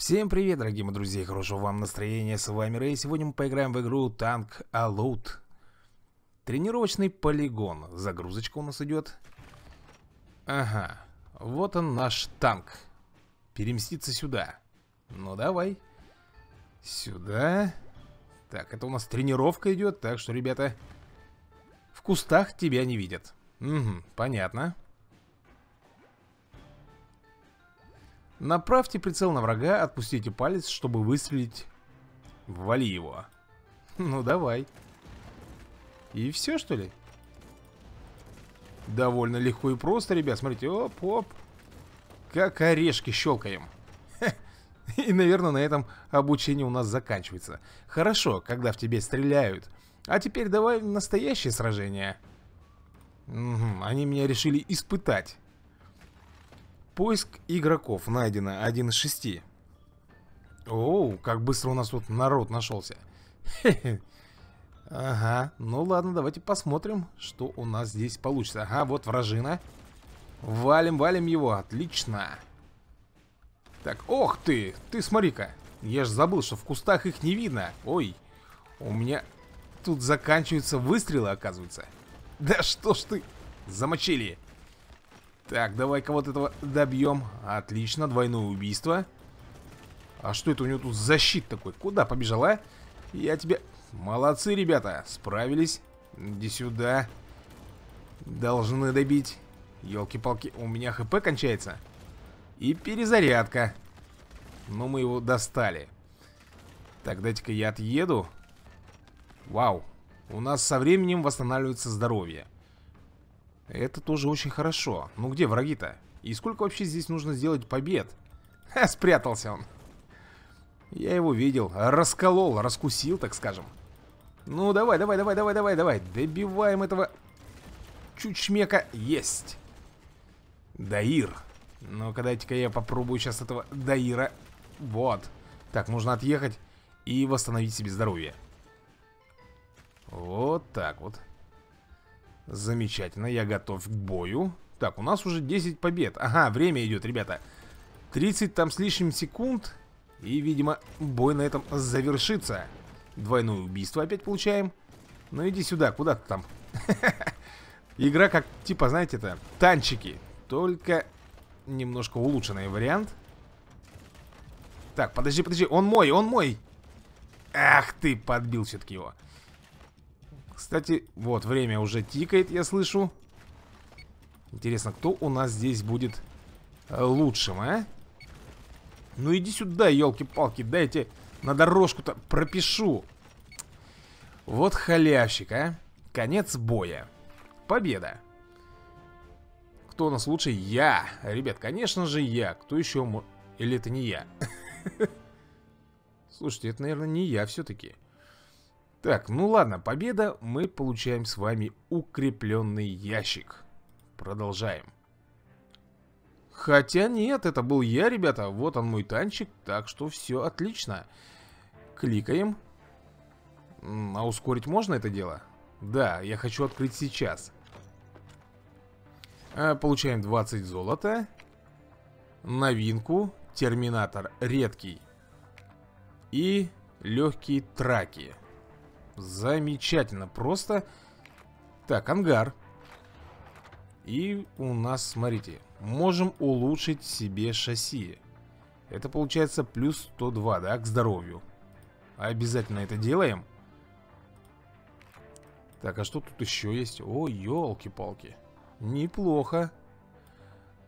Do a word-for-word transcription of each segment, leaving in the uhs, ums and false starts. Всем привет, дорогие мои друзья, хорошего вам настроения, с вами Рэй. Сегодня мы поиграем в игру Танк а Lot. Тренировочный полигон. Загрузочка у нас идет. Ага, вот он наш танк. Переместиться сюда. Ну давай. Сюда. Так, это у нас тренировка идет, так что, ребята, в кустах тебя не видят. Угу, понятно. Направьте прицел на врага, отпустите палец, чтобы выстрелить. Вали его. Ну давай. И все, что ли? Довольно легко и просто, ребят. Смотрите, оп-оп. Как орешки щелкаем. И, наверное, на этом обучение у нас заканчивается. Хорошо, когда в тебе стреляют. А теперь давай настоящее сражение. Угу, они меня решили испытать. Поиск игроков. Найдено один из шести. Оу, как быстро у нас тут народ нашелся. Ага, ну ладно, давайте посмотрим, что у нас здесь получится. Ага, вот вражина. Валим, валим его, отлично. Так, ох ты, ты смотри-ка. Я же забыл, что в кустах их не видно. Ой, у меня тут заканчиваются выстрелы, оказывается. Да что ж ты, замочили. Так, давай-ка вот этого добьем. Отлично, двойное убийство. А что это у него тут за щит такой? Куда побежала? Я тебе... Молодцы, ребята, справились. Иди сюда. Должны добить. Ёлки-палки, у меня хп кончается. И перезарядка. Но мы его достали. Так, дайте-ка я отъеду. Вау. У нас со временем восстанавливается здоровье. Это тоже очень хорошо. Ну где враги-то? И сколько вообще здесь нужно сделать побед? Ха, спрятался он. Я его видел. Расколол, раскусил, так скажем. Ну давай, давай, давай, давай, давай, давай. Добиваем этого чучмека. Есть. Даир. Ну-ка, дайте-ка я попробую сейчас этого Даира. Вот. Так, нужно отъехать и восстановить себе здоровье. Вот так вот. Замечательно, я готов к бою. Так, у нас уже десять побед. Ага, время идет, ребята. тридцать там с лишним секунд. И, видимо, бой на этом завершится. Двойное убийство опять получаем. Ну иди сюда, куда ты там? Игра как, типа, знаете, это танчики. Только немножко улучшенный вариант. Так, подожди, подожди, он мой, он мой. Ах ты, подбил все-таки его. Кстати, вот, время уже тикает, я слышу. Интересно, кто у нас здесь будет лучшим, а? Ну иди сюда, елки-палки, дайте на дорожку-то пропишу. Вот халявщик, а? Конец боя. Победа. Кто у нас лучший? Я. Ребят, конечно же я. Кто еще может... Или это не я? Слушайте, это, наверное, не я все-таки. Так, ну ладно, победа, мы получаем с вами укрепленный ящик. Продолжаем. Хотя нет, это был я, ребята, вот он мой танчик, так что все отлично. Кликаем. А ускорить можно это дело? Да, я хочу открыть сейчас. А, получаем двадцать золота. Новинку, терминатор редкий. И легкие траки. Замечательно, просто. Так, ангар. И у нас, смотрите, можем улучшить себе шасси. Это получается плюс сто два, да, к здоровью. Обязательно это делаем. Так, а что тут еще есть? О, елки-палки. Неплохо.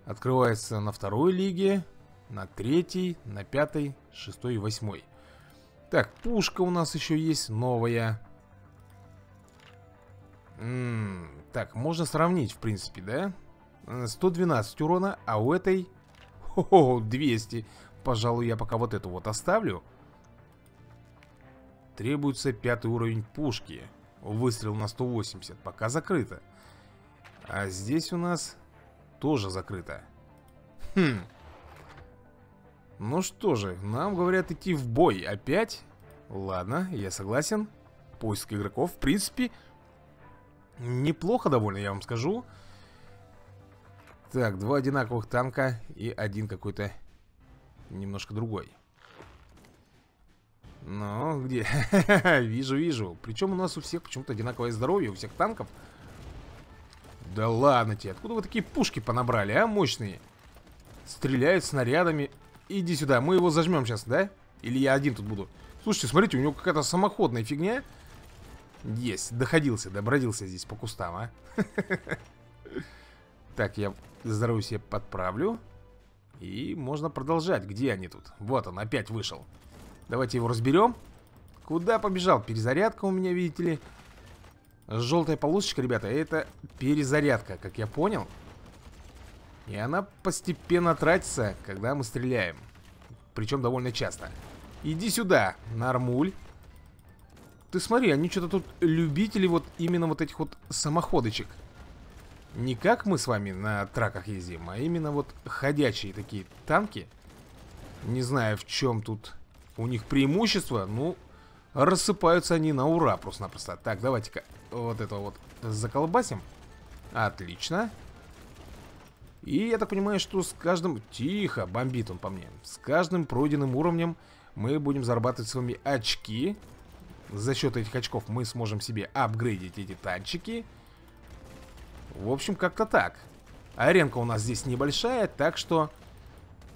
Открывается на второй лиге, на третьей, на пятой, шестой и восьмой. Так, пушка у нас еще есть новая. М-м, так, можно сравнить, в принципе, да? сто двенадцать урона, а у этой... О, двести. Пожалуй, я пока вот эту вот оставлю. Требуется пятый уровень пушки. Выстрел на сто восемьдесят. Пока закрыто. А здесь у нас тоже закрыто. Хм... Ну что же, нам говорят идти в бой опять. Ладно, я согласен. Поиск игроков, в принципе, неплохо довольно, я вам скажу. Так, два одинаковых танка и один какой-то немножко другой. Ну, где? Вижу, вижу. Причем у нас у всех почему-то одинаковое здоровье, у всех танков. Да ладно тебе, откуда вы такие пушки понабрали, а? Мощные. Стреляют снарядами. Иди сюда, мы его зажмем сейчас, да? Или я один тут буду? Слушайте, смотрите, у него какая-то самоходная фигня. Есть, доходился, добродился здесь по кустам, а? Так, я здоровье себе подправлю. И можно продолжать. Где они тут? Вот он, опять вышел. Давайте его разберем. Куда побежал? Перезарядка у меня, видите ли. Желтая полосочка, ребята, это перезарядка, как я понял. И она постепенно тратится, когда мы стреляем. Причем довольно часто. Иди сюда, нормуль. Ты смотри, они что-то тут любители вот именно вот этих вот самоходочек. Не как мы с вами на траках ездим, а именно вот ходячие такие танки. Не знаю, в чем тут у них преимущество, ну, рассыпаются они на ура просто-напросто. Так, давайте-ка вот это вот заколбасим. Отлично. И я так понимаю, что с каждым... Тихо, бомбит он по мне. С каждым пройденным уровнем мы будем зарабатывать с вами очки. За счет этих очков мы сможем себе апгрейдить эти танчики. В общем, как-то так. Аренка у нас здесь небольшая, так что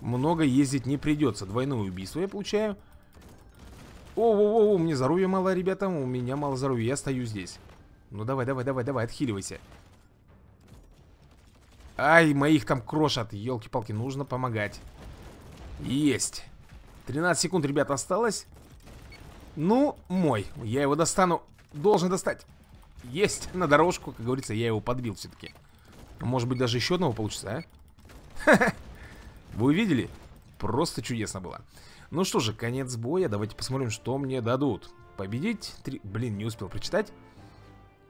много ездить не придется. Двойное убийство я получаю. О-о-о, мне здоровья мало, ребята. У меня мало здоровья, я стою здесь. Ну давай, давай, давай, давай, отхиливайся. Ай, моих там крошат. Елки-палки, нужно помогать. Есть. тринадцать секунд, ребята, осталось. Ну, мой. Я его достану. Должен достать. Есть, на дорожку, как говорится, я его подбил все-таки. Может быть, даже еще одного получится, а? Вы увидели? Просто чудесно было. Ну что же, конец боя. Давайте посмотрим, что мне дадут. Победить? Три... Блин, не успел прочитать.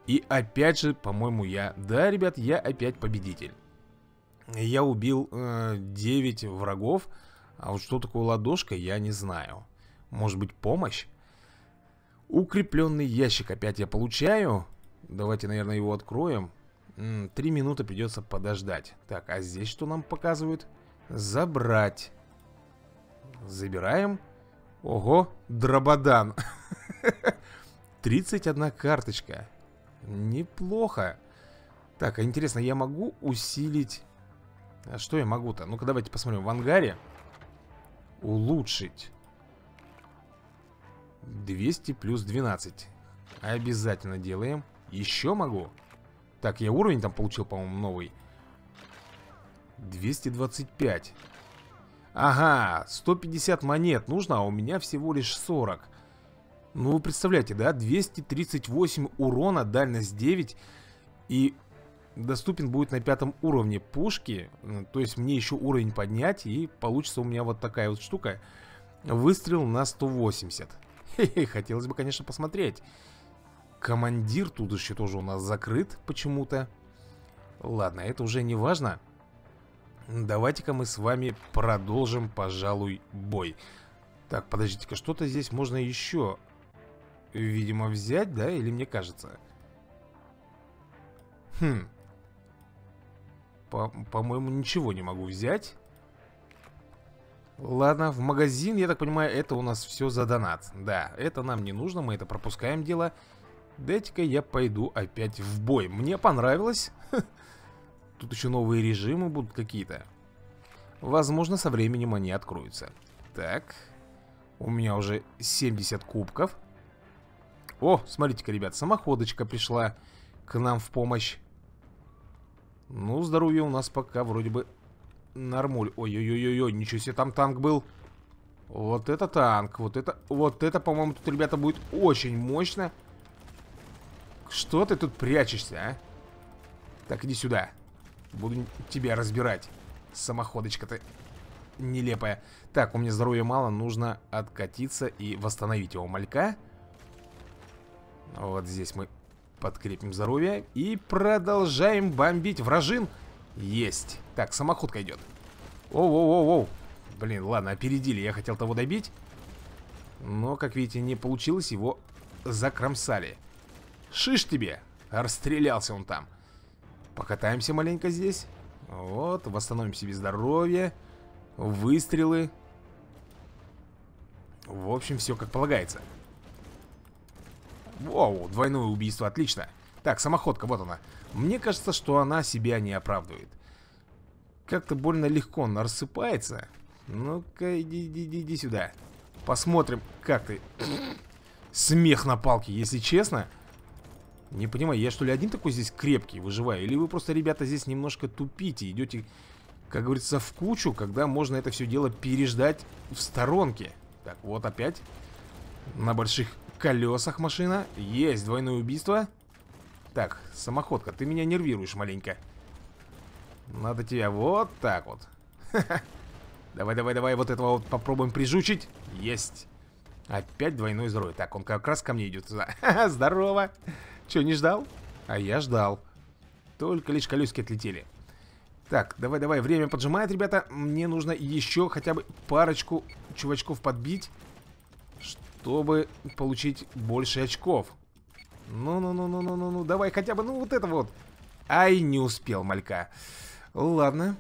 И опять же, по-моему, я... Да, ребят, я опять победитель. Я убил э, девять врагов. А вот что такое ладошка, я не знаю. Может быть, помощь? Укрепленный ящик опять я получаю. Давайте, наверное, его откроем. Три минуты придется подождать. Так, а здесь что нам показывают? Забрать. Забираем. Ого, дрободан. тридцать одна карточка. Неплохо. Так, а интересно, я могу усилить... А что я могу-то? Ну-ка, давайте посмотрим. В ангаре. Улучшить. двести плюс двенадцать. Обязательно делаем. Еще могу. Так, я уровень там получил, по-моему, новый. двести двадцать пять. Ага, сто пятьдесят монет нужно, а у меня всего лишь сорок. Ну, вы представляете, да? двести тридцать восемь урона, дальность девять. И доступен будет на пятом уровне пушки. То есть мне еще уровень поднять, и получится у меня вот такая вот штука. Выстрел на сто восемьдесят. Хе-хе, хотелось бы, конечно, посмотреть. Командир тут еще тоже у нас закрыт почему-то. Ладно, это уже не важно. Давайте-ка мы с вами продолжим, пожалуй, бой. Так, подождите-ка, что-то здесь можно еще, видимо, взять, да? Или мне кажется? Хм. По-моему, ничего не могу взять. Ладно, в магазин, я так понимаю, это у нас все за донат. Да, это нам не нужно, мы это пропускаем дело. Дайте-ка я пойду опять в бой. Мне понравилось. Тут еще новые режимы будут какие-то. Возможно, со временем они откроются. Так. У меня уже семьдесят кубков. О, смотрите-ка, ребят, самоходочка пришла к нам в помощь. Ну, здоровье у нас пока вроде бы нормуль. Ой-ой-ой-ой, ничего себе, там танк был. Вот это танк. Вот это, вот это, по-моему, тут, ребята, будет очень мощно. Что ты тут прячешься, а? Так, иди сюда. Буду тебя разбирать. Самоходочка-то нелепая. Так, у меня здоровья мало. Нужно откатиться и восстановить его малька. Вот здесь мы подкрепим здоровье. И продолжаем бомбить вражин. Есть. Так, самоходка идет. Оу-оу-оу-оу. Блин, ладно, опередили. Я хотел того добить. Но, как видите, не получилось. Его закромсали. Шиш тебе. Расстрелялся он там. Покатаемся маленько здесь. Вот, восстановим себе здоровье. Выстрелы. В общем, все как полагается. Воу, двойное убийство, отлично. Так, самоходка, вот она. Мне кажется, что она себя не оправдывает. Как-то больно легко она рассыпается. Ну-ка, иди, иди, иди сюда. Посмотрим, как ты. Смех на палке, если честно. Не понимаю, я что ли один такой здесь крепкий выживаю? Или вы просто, ребята, здесь немножко тупите, идете, как говорится, в кучу, когда можно это все дело переждать в сторонке. Так, вот опять. На больших колесах машина. Есть двойное убийство. Так, самоходка, ты меня нервируешь маленько. Надо тебя вот так вот. Давай-давай-давай, вот этого вот попробуем прижучить. Есть. Опять двойное здоровье. Так, он как раз ко мне идет. Здорово. Че, не ждал? А я ждал. Только лишь колесики отлетели. Так, давай-давай, время поджимает, ребята. Мне нужно еще хотя бы парочку чувачков подбить, чтобы получить больше очков. Ну-ну-ну-ну-ну-ну-ну, давай хотя бы, ну вот это вот. Ай, не успел, малька. Ладно.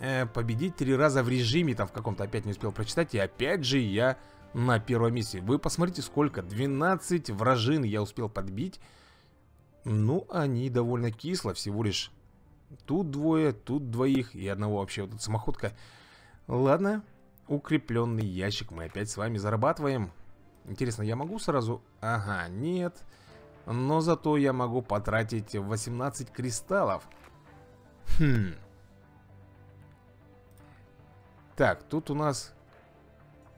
Э, победить три раза в режиме, там в каком-то опять не успел прочитать. И опять же я на первой миссии. Вы посмотрите сколько, двенадцать вражин я успел подбить. Ну, они довольно кисло, всего лишь. Тут двое, тут двоих и одного вообще, вот эта самоходка. Ладно, укрепленный ящик мы опять с вами зарабатываем. Интересно, я могу сразу? Ага, нет. Но зато я могу потратить восемнадцать кристаллов. Хм. Так, тут у нас...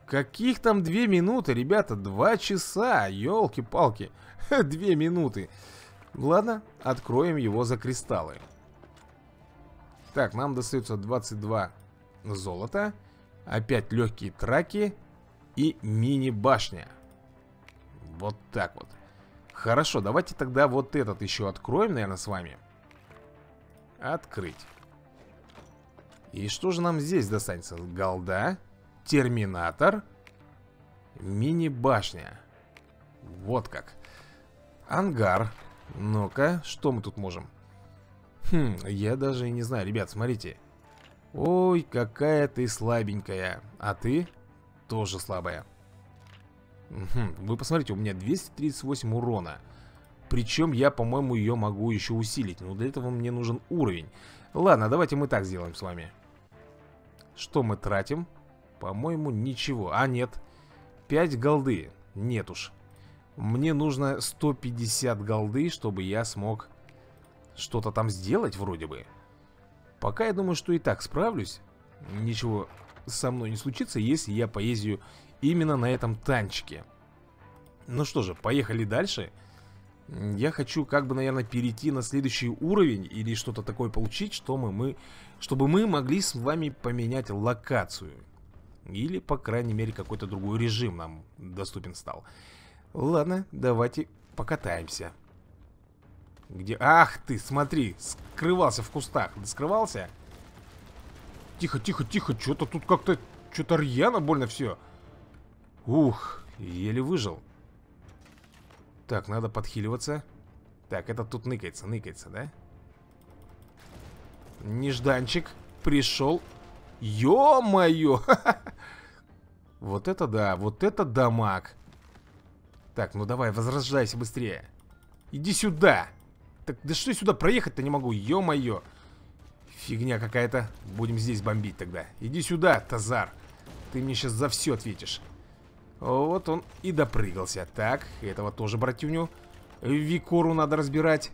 Каких там две минуты, ребята? Два часа, елки-палки. Две минуты. Ладно, откроем его за кристаллы. Так, нам достается двадцать два золота. Опять легкие траки. И мини-башня. Вот так вот. Хорошо, давайте тогда вот этот еще откроем, наверное, с вами. Открыть. И что же нам здесь достанется? Голда, терминатор, мини-башня. Вот как. Ангар. Ну-ка, что мы тут можем? Хм, я даже не знаю. Ребят, смотрите. Ой, какая ты слабенькая. А ты... Тоже слабая. Вы посмотрите, у меня двести тридцать восемь урона. Причем я, по-моему, ее могу еще усилить. Но для этого мне нужен уровень. Ладно, давайте мы так сделаем с вами. Что мы тратим? По-моему, ничего. А, нет. пять голды. Нет уж. Мне нужно сто пятьдесят голды, чтобы я смог что-то там сделать вроде бы. Пока я думаю, что и так справлюсь. Ничего со мной не случится, если я поезжу именно на этом танчике. Ну что же, поехали дальше. Я хочу как бы, наверное, перейти на следующий уровень или что-то такое получить, что мы, мы, чтобы мы могли с вами поменять локацию. Или, по крайней мере, какой-то другой режим нам доступен стал. Ладно, давайте покатаемся. Где? Ах ты, смотри, скрывался в кустах. Скрывался? Тихо, тихо, тихо, что-то тут как-то, что-то рьяно больно все. Ух, еле выжил. Так, надо подхиливаться. Так, этот тут ныкается, ныкается, да? Нежданчик пришел. Ё-моё! Вот это да, вот это дамаг. Так, ну давай, возрождайся быстрее. Иди сюда. Так, да что я сюда проехать-то не могу, ё-моё. Фигня какая-то. Будем здесь бомбить тогда. Иди сюда, Тазар. Ты мне сейчас за все ответишь. Вот он и допрыгался. Так, этого тоже братюню. Викору надо разбирать.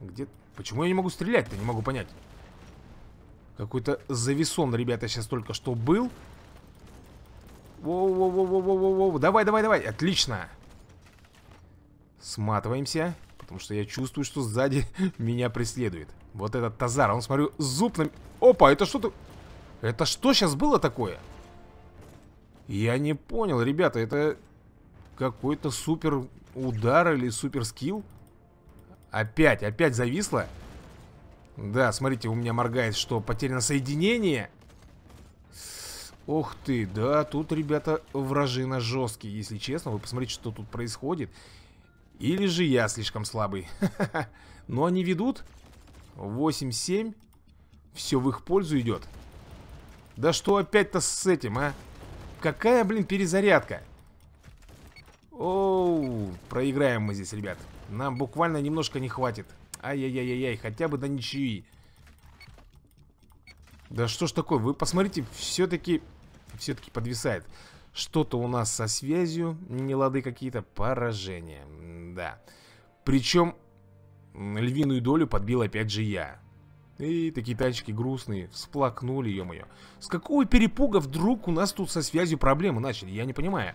Где? Почему я не могу стрелять-то? Не могу понять. Какой-то зависон, ребята, сейчас только что был. Воу-воу-воу-воу-воу-воу. Давай, давай, давай. Отлично. Сматываемся. Потому что я чувствую, что сзади меня преследует. Вот этот Тазар, он, смотрю, зуб на... Опа, это что-то... Это что сейчас было такое? Я не понял, ребята, это какой-то супер удар или супер скилл? Опять, опять зависло? Да, смотрите, у меня моргает, что потеряно соединение. Ох ты, да, тут, ребята, вражина жесткие, если честно. Вы посмотрите, что тут происходит. Или же я слишком слабый. Но они ведут. восемь-семь. Все в их пользу идет. Да что опять-то с этим, а? Какая, блин, перезарядка. Оу, проиграем мы здесь, ребят. Нам буквально немножко не хватит. Ай-яй-яй-яй, хотя бы до ничьи. Да что ж такое, вы посмотрите, все-таки все-таки подвисает. Что-то у нас со связью, нелады какие-то, поражения. Да. Причем львиную долю подбил опять же я. И такие тачки грустные, всплакнули, ё-моё. С какого перепуга вдруг у нас тут со связью проблемы начали, я не понимаю.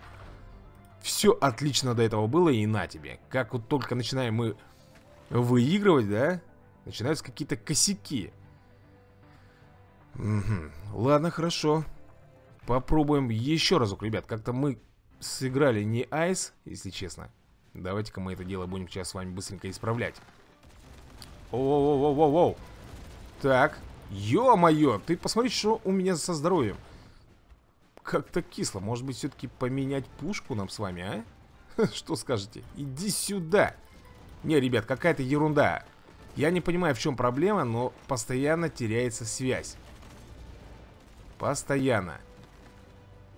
Все отлично до этого было, и на тебе. Как вот только начинаем мы выигрывать, да, начинаются какие-то косяки. Угу. Ладно, хорошо. Попробуем еще разок, ребят. Как-то мы сыграли не айс, если честно. Давайте-ка мы это дело будем сейчас с вами быстренько исправлять. Оу-оу-оу-оу-оу. Так, ё-моё, ты посмотри, что у меня со здоровьем. Как-то кисло. Может быть, все-таки поменять пушку нам с вами, а? Что скажете? Иди сюда. Не, ребят, какая-то ерунда. Я не понимаю, в чем проблема, но постоянно теряется связь. Постоянно.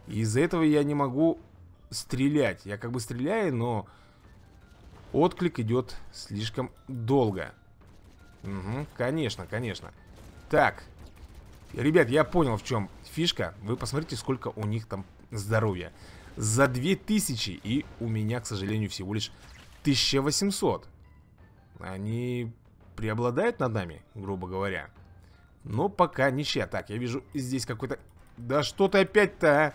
Из-за этого я не могу стрелять. Я как бы стреляю, но отклик идет слишком долго. Угу, конечно, конечно. Так, ребят, я понял, в чем фишка. Вы посмотрите, сколько у них там здоровья. За две тысячи. И у меня, к сожалению, всего лишь тысяча восемьсот. Они преобладают над нами, грубо говоря. Но пока ничья. Так, я вижу здесь какой-то... Да что ты опять-то, а?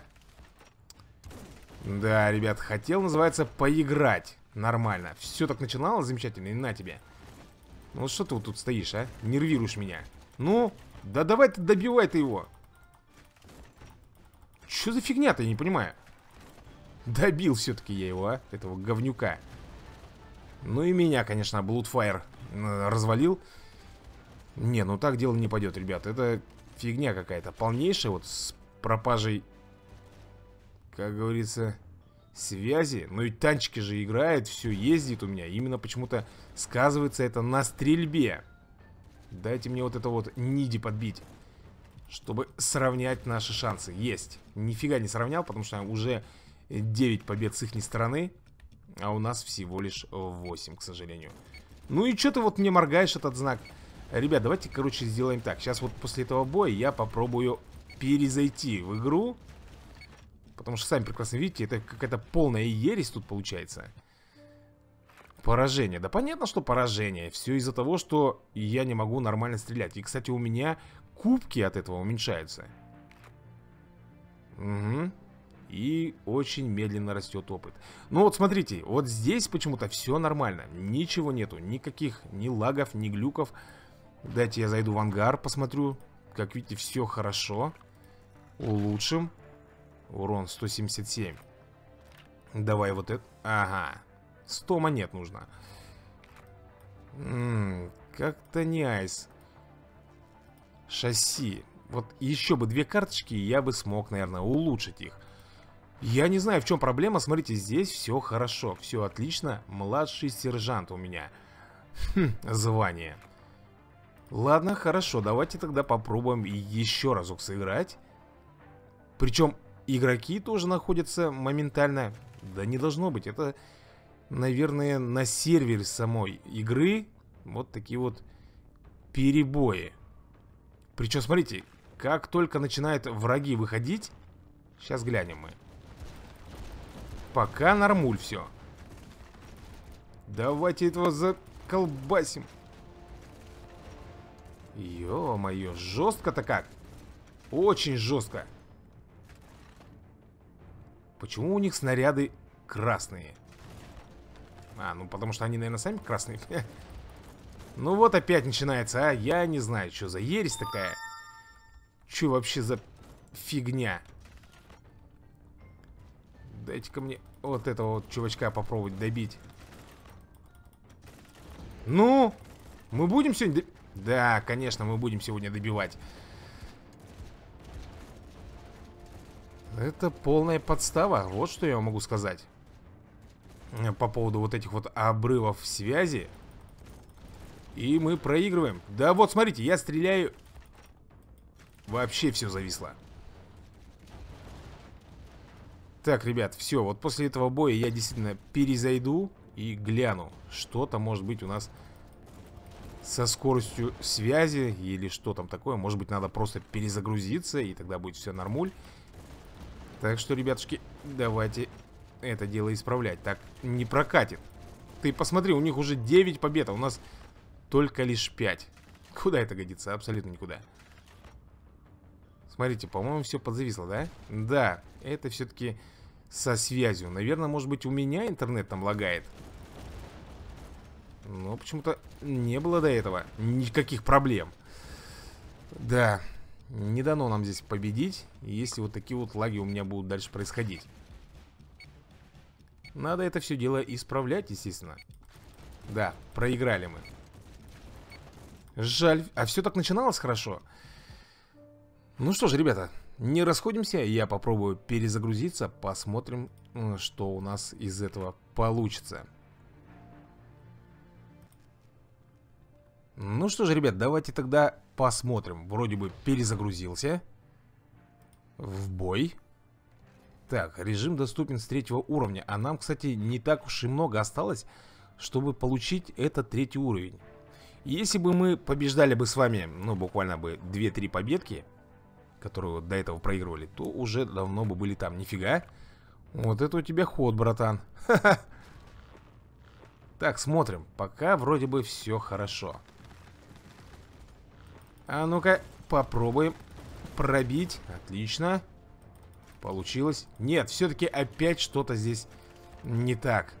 Да, ребят, хотел, называется, поиграть. Нормально. Все так начиналось замечательно. И на тебе. Ну что ты вот тут стоишь, а? Нервируешь меня. Ну, да давай ты добивай ты его. Что за фигня-то, я не понимаю. Добил все-таки я его, а? Этого говнюка. Ну и меня, конечно, Bloodfire развалил. Не, ну так дело не пойдет, ребят. Это фигня какая-то. Полнейшая вот с пропажей, как говорится, связи. Ну и танчики же играют, все ездит у меня. Именно почему-то сказывается это на стрельбе. Дайте мне вот это вот ниди подбить, чтобы сравнять наши шансы. Есть. Нифига не сравнял, потому что уже девять побед с ихней стороны. А у нас всего лишь восемь, к сожалению. Ну и что ты вот мне моргаешь этот знак? Ребят, давайте, короче, сделаем так. Сейчас вот после этого боя я попробую перезайти в игру. Потому что, сами прекрасно видите, это какая-то полная ересь тут получается. Поражение. Да понятно, что поражение. Все из-за того, что я не могу нормально стрелять. И, кстати, у меня кубки от этого уменьшаются. Угу. И очень медленно растет опыт. Ну вот смотрите, вот здесь почему-то все нормально. Ничего нету, никаких ни лагов, ни глюков. Дайте я зайду в ангар, посмотрю. Как видите, все хорошо. Улучшим. Урон сто семьдесят семь. Давай вот это. Ага, сто монет нужно. Как-то не айс. Шасси. Вот еще бы две карточки, и я бы смог, наверное, улучшить их. Я не знаю, в чем проблема. Смотрите, здесь все хорошо, все отлично. Младший сержант у меня. Хм, звание. Ладно, хорошо. Давайте тогда попробуем еще разок сыграть. Причем игроки тоже находятся моментально. Да не должно быть. Это, наверное, на сервере самой игры вот такие вот перебои. Причем, смотрите, как только начинают враги выходить. Сейчас глянем мы. Пока нормуль все. Давайте этого заколбасим. Ё-моё, жестко-то как. Очень жестко. Почему у них снаряды красные? А, ну потому что они, наверное, сами красные. Ну вот опять начинается, а? Я не знаю, что за ересь такая. Что вообще за фигня? Дайте-ка мне вот этого вот чувачка попробовать добить. Ну, мы будем сегодня... Да, конечно, мы будем сегодня добивать. Это полная подстава, вот что я могу сказать. По поводу вот этих вот обрывов связи. И мы проигрываем. Да вот, смотрите, я стреляю. Вообще все зависло. Так, ребят, все, вот после этого боя я действительно перезайду и гляну, что-то может быть у нас со скоростью связи или что там такое. Может быть, надо просто перезагрузиться, и тогда будет все нормуль. Так что, ребятушки, давайте это дело исправлять. Так не прокатит. Ты посмотри, у них уже девять побед, а у нас только лишь пять. Куда это годится? Абсолютно никуда. Смотрите, по-моему, все подзависло, да? Да, это все-таки со связью. Наверное, может быть, у меня интернет там лагает. Но почему-то не было до этого никаких проблем. Да, не дано нам здесь победить, если вот такие вот лаги у меня будут дальше происходить. Надо это все дело исправлять, естественно. Да, проиграли мы. Жаль, а все так начиналось хорошо. Ну что ж, ребята, не расходимся. Я попробую перезагрузиться. Посмотрим, что у нас из этого получится. Ну что же, ребят, давайте тогда посмотрим. Вроде бы перезагрузился. В бой. Так, режим доступен с третьего уровня. А нам, кстати, не так уж и много осталось, чтобы получить этот третий уровень. Если бы мы побеждали бы с вами, ну, буквально бы две-три победки, которые вот до этого проигрывали, то уже давно бы были там. Нифига. Вот это у тебя ход, братан. Ха-ха. Так, смотрим. Пока вроде бы все хорошо. А ну-ка, попробуем пробить. Отлично. Получилось. Нет, все-таки опять что-то здесь не так.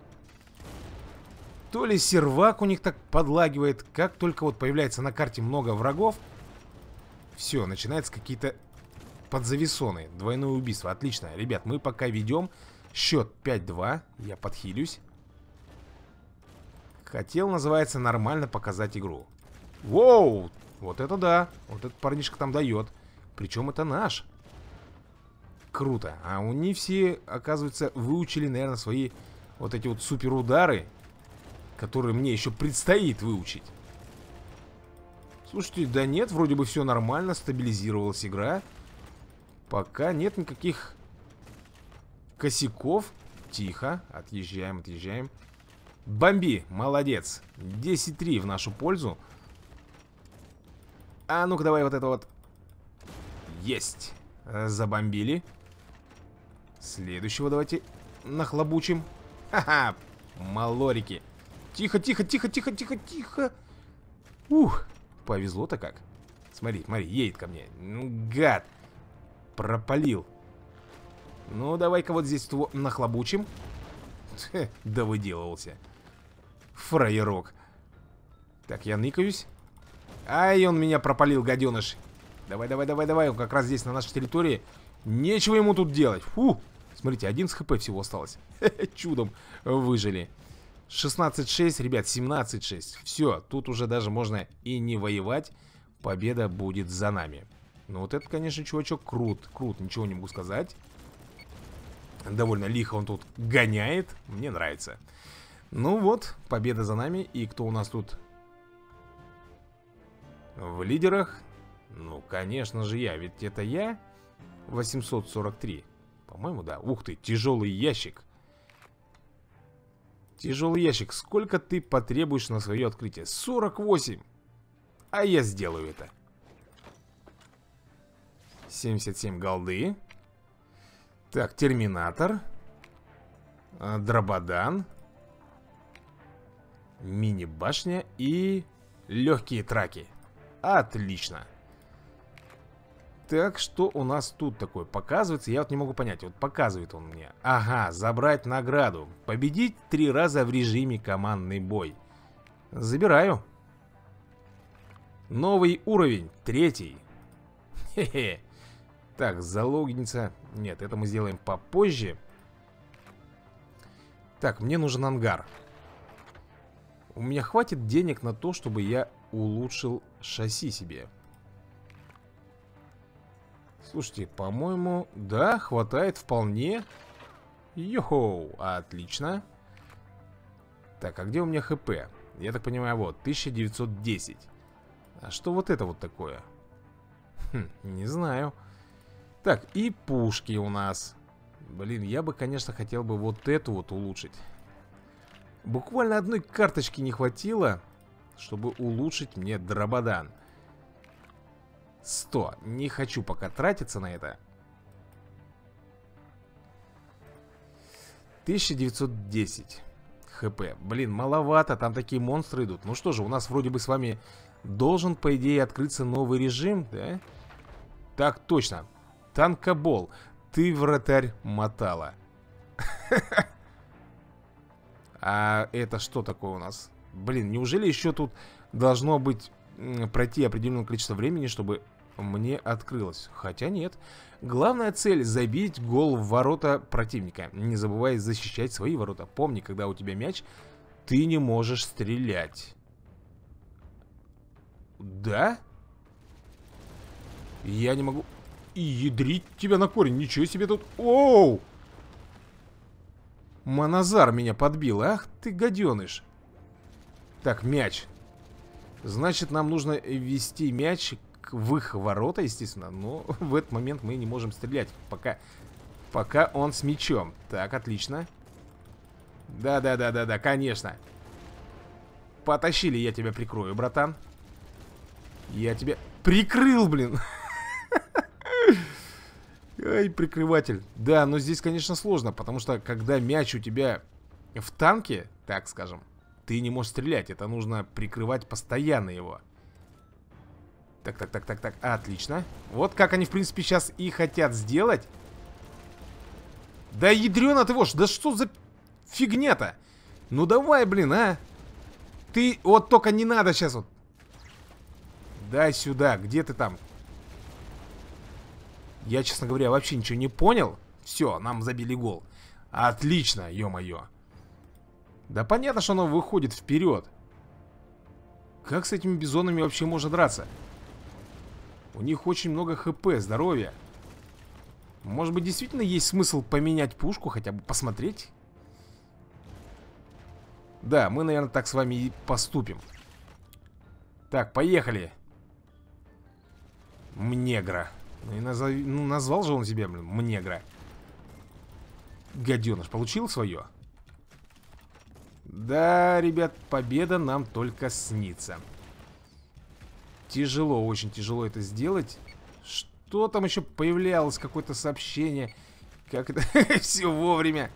То ли сервак у них так подлагивает. Как только вот появляется на карте много врагов, все, начинаются какие-то подзависоны. Двойное убийство. Отлично. Ребят, мы пока ведем. Счет пять-два. Я подхилюсь. Хотел, называется, нормально показать игру. Воу! Вот это да! Вот этот парнишка там дает. Причем это наш. Круто. А они все, оказывается, выучили, наверное, свои вот эти вот суперудары, которые мне еще предстоит выучить. Слушайте, да нет, вроде бы все нормально, стабилизировалась игра. Пока нет никаких косяков. Тихо, отъезжаем, отъезжаем. Бомби, молодец. десять-три в нашу пользу. А ну-ка давай вот это вот. Есть. Забомбили. Следующего давайте нахлобучим. Ха-ха, малорики. Тихо, тихо, тихо, тихо, тихо, тихо. Ух. Повезло-то как. Смотри, смотри, едет ко мне. Ну, гад. Пропалил. Ну, давай-ка вот здесь его нахлобучим. Хе, да выделывался. Фраерок. Так, я ныкаюсь. Ай, он меня пропалил, гаденыш. Давай, давай, давай, давай. Он как раз здесь, на нашей территории. Нечего ему тут делать. Фу. Смотрите, одиннадцать хп всего осталось. Хе-хе, чудом выжили. шестнадцать-шесть, ребят, семнадцать-шесть. Все, тут уже даже можно и не воевать. Победа будет за нами. Ну вот это, конечно, чувачок крут. Крут, ничего не могу сказать. Довольно лихо он тут гоняет. Мне нравится. Ну вот, победа за нами. И кто у нас тут в лидерах? Ну, конечно же, я. Ведь это я. восемьсот сорок три. По-моему, да. Ух ты, тяжелый ящик. Тяжелый ящик. Сколько ты потребуешь на свое открытие? сорок восемь. А я сделаю это. семьдесят семь голды. Так, терминатор. Дрободан. Мини-башня и легкие траки. Отлично. Так, что у нас тут такое? Показывается, я вот не могу понять. Вот показывает он мне. Ага, забрать награду. Победить три раза в режиме командный бой. Забираю. Новый уровень, третий. Хе-хе. Так, залогиниться. Нет, это мы сделаем попозже. Так, мне нужен ангар. У меня хватит денег на то, чтобы я улучшил шасси себе. Слушайте, по-моему, да, хватает вполне. Йо-хоу, отлично. Так, а где у меня хп? Я так понимаю, вот, тысяча девятьсот десять. А что вот это вот такое? Хм, не знаю. Так, и пушки у нас. Блин, я бы, конечно, хотел бы вот эту вот улучшить. Буквально одной карточки не хватило, чтобы улучшить мне дрободан. сто. Не хочу пока тратиться на это. тысяча девятьсот десять хп. Блин, маловато, там такие монстры идут. Ну что же, у нас вроде бы с вами должен, по идее, открыться новый режим, да? Так точно. Танкабол. Ты вратарь мотала. А это что такое у нас? Блин, неужели еще тут должно быть пройти определенное количество времени, чтобы мне открылось? Хотя нет. Главная цель — забить гол в ворота противника. Не забывай защищать свои ворота. Помни, когда у тебя мяч, ты не можешь стрелять. Да? Я не могу... И ядрить тебя на корень. Ничего себе тут... Оу! Моназар меня подбил. Ах ты гаденыш. Так, мяч. Значит, нам нужно вести мяч в их ворота, естественно. Но в этот момент мы не можем стрелять, пока, пока он с мячом. Так, отлично. Да-да-да-да-да, конечно. Потащили, я тебя прикрою, братан. Я тебя прикрыл, блин. Ай, прикрыватель. Да, но здесь, конечно, сложно, потому что, когда мяч у тебя в танке, так скажем, ты не можешь стрелять. Это нужно прикрывать постоянно его. Так, так, так, так, так. Отлично. Вот как они, в принципе, сейчас и хотят сделать. Да ядрёна ты вошь. Да что за фигня-то? Ну давай, блин, а. Ты вот только не надо сейчас вот. Дай сюда. Где ты там? Я, честно говоря, вообще ничего не понял. Все, нам забили гол. Отлично, ё-моё. Да понятно, что оно выходит вперед. Как с этими бизонами вообще можно драться? У них очень много хп, здоровья. Может быть, действительно есть смысл поменять пушку, хотя бы посмотреть? Да, мы, наверное, так с вами и поступим. Так, поехали. Мнегра. Ну, и назови... ну, назвал же он себя, блин, Мнегра. Гаденыш, получил свое? Да, ребят, победа нам только снится. Тяжело, очень тяжело это сделать. Что там еще появлялось? Какое-то сообщение. Как это? Все вовремя.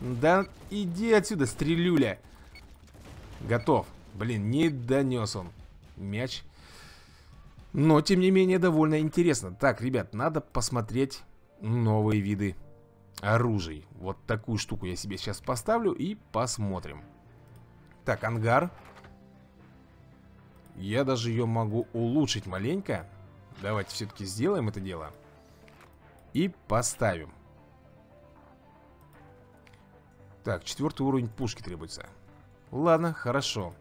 Да иди отсюда, стрелюля. Готов. Блин, не донес он мяч. Но, тем не менее, довольно интересно. Так, ребят, надо посмотреть новые виды оружий. Вот такую штуку я себе сейчас поставлю и посмотрим. Так, ангар. Я даже ее могу улучшить маленько. Давайте все-таки сделаем это дело. И поставим. Так, четвертый уровень пушки требуется. Ладно, хорошо.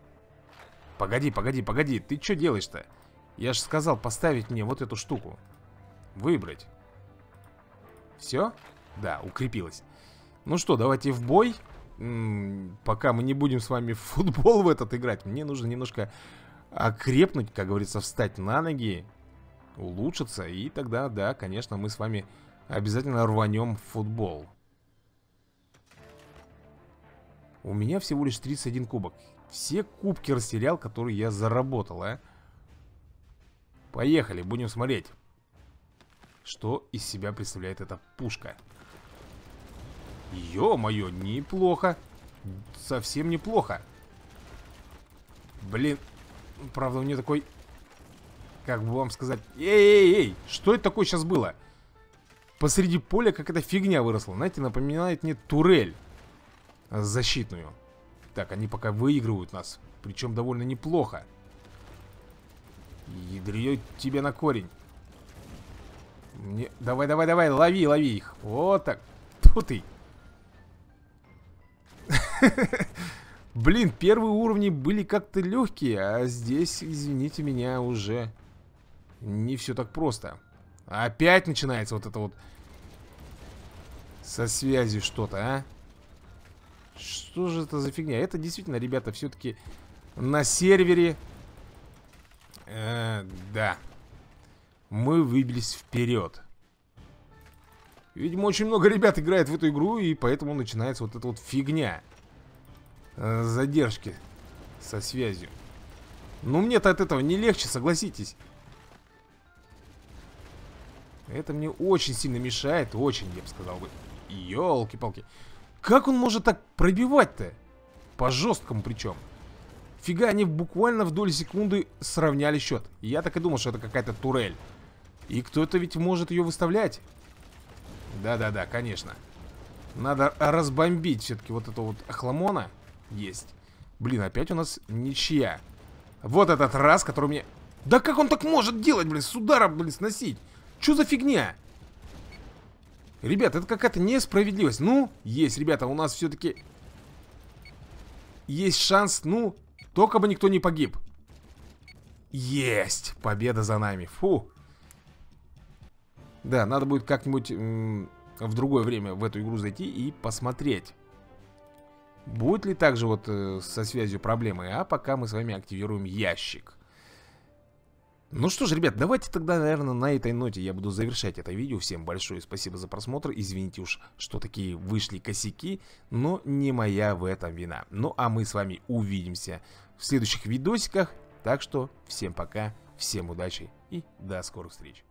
Погоди, погоди, погоди. Ты что делаешь-то? Я же сказал поставить мне вот эту штуку. Выбрать. Все? Да, укрепилось. Ну что, давайте в бой. М-м, пока мы не будем с вами в футбол в этот играть. Мне нужно немножко окрепнуть, как говорится, встать на ноги. Улучшиться. И тогда, да, конечно, мы с вами обязательно рванем в футбол. У меня всего лишь тридцать один кубок. Все кубки растерял, которые я заработал, а? Поехали, будем смотреть, что из себя представляет эта пушка. Ё-моё, неплохо. Совсем неплохо. Блин, правда, у нее такой... Как бы вам сказать... Эй-эй-эй, что это такое сейчас было? Посреди поля какая-то фигня выросла. Знаете, напоминает мне турель защитную. Так, они пока выигрывают нас. Причем довольно неплохо. Ядрёт тебе на корень. Мне... Давай, давай, давай, лови, лови их. Вот так. Тьфу ты. Блин, первые уровни были как-то легкие, а здесь, извините меня, уже не все так просто. Опять начинается вот это вот со связью что-то, а? Что же это за фигня? Это действительно, ребята, все-таки на сервере... Э, да. Мы выбились вперед. Видимо, очень много ребят играет в эту игру, и поэтому начинается вот эта вот фигня. Задержки со связью. Ну, мне-то от этого не легче, согласитесь. Это мне очень сильно мешает, очень, я бы сказал бы. Ёлки-палки. Как он может так пробивать-то? По жесткому причем. Фига, они буквально в долю секунды сравняли счет. Я так и думал, что это какая-то турель. И кто-то ведь может ее выставлять. Да-да-да, конечно. Надо разбомбить все-таки вот этого вот охламона. Есть. Блин, опять у нас ничья. Вот этот раз, который мне... Да как он так может делать, блин, с ударом, блин, сносить? Что за фигня? Ребят, это какая-то несправедливость. Ну, есть, ребята, у нас все-таки есть шанс, ну, только бы никто не погиб. Есть, победа за нами, фу. Да, надо будет как-нибудь в другое время в эту игру зайти и посмотреть, будет ли также вот э, со связью проблемы. А пока мы с вами активируем ящик. Ну что ж, ребят, давайте тогда, наверное, на этой ноте я буду завершать это видео. Всем большое спасибо за просмотр. Извините уж, что такие вышли косяки, но не моя в этом вина. Ну а мы с вами увидимся в следующих видосиках. Так что всем пока, всем удачи и до скорых встреч.